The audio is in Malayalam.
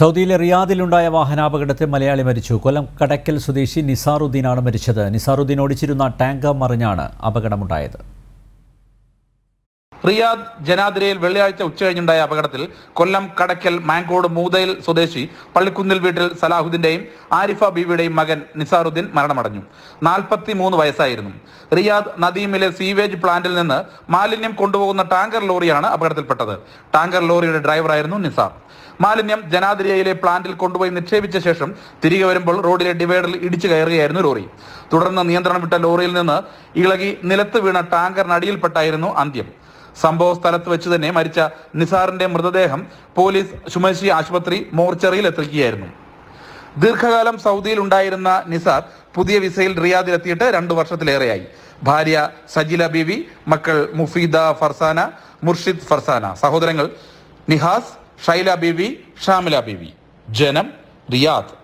സൗദിയിലെ റിയാദിലുണ്ടായ വാഹനാപകടത്തിൽ മലയാളി മരിച്ചു. കൊല്ലം കടയ്ക്കൽ സ്വദേശി നിസാറുദ്ദീനാണ് മരിച്ചത്. നിസാറുദ്ദീൻ ഓടിച്ചിരുന്ന ടാങ്കർ മറിഞ്ഞാണ് അപകടമുണ്ടായത്. റിയാദ് ജനാതിരയിൽ വെള്ളിയാഴ്ച ഉച്ചകഴിഞ്ഞുണ്ടായ അപകടത്തിൽ കൊല്ലം കടയ്ക്കൽ മാങ്കോട് മൂതയിൽ സ്വദേശി പള്ളിക്കുന്നിൽ വീട്ടിൽ സലാഹുദ്ദീന്റെയും ആരിഫ ബീവിയുടെയും മകൻ നിസാറുദ്ദീൻ മരണമടഞ്ഞു. 43 വയസ്സായിരുന്നു. റിയാദ് നദീമിലെ സീവേജ് പ്ലാന്റിൽ നിന്ന് മാലിന്യം കൊണ്ടുപോകുന്ന ടാങ്കർ ലോറിയാണ് അപകടത്തിൽപ്പെട്ടത്. ടാങ്കർ ലോറിയുടെ ഡ്രൈവറായിരുന്നു നിസാർ. മാലിന്യം ജനാതിരയിലെ പ്ലാന്റിൽ കൊണ്ടുപോയി നിക്ഷേപിച്ച ശേഷം തിരികെ വരുമ്പോൾ റോഡിലെ ഡിവൈഡറിൽ ഇടിച്ചു കയറുകയായിരുന്നു ലോറി. തുടർന്ന് നിയന്ത്രണം വിട്ട ലോറിയിൽ നിന്ന് ഇളകി നിലത്ത് വീണ ടാങ്കറിനടിയിൽപ്പെട്ടായിരുന്നു അന്ത്യം. സംഭവ സ്ഥലത്ത് വെച്ച് തന്നെ മരിച്ച നിസാറിന്റെ മൃതദേഹം പോലീസ് ശുമേശി ആശുപത്രി മോർച്ചറിയിൽ എത്തിക്കുകയായിരുന്നു. ദീർഘകാലം സൗദിയിൽ ഉണ്ടായിരുന്ന നിസാർ പുതിയ വിസയിൽ റിയാദിലെത്തിയിട്ട് 2 വർഷത്തിലേറെയായി. ഭാര്യ സജില ബീവി, മക്കൾ മുഫീദ ഫർസാന, മുർഷിദ് ഫർസാന, സഹോദരങ്ങൾ നിഹാസ്, ഷൈല ബീവി, ഷാമില ബീവി. ജനം, റിയാദ്.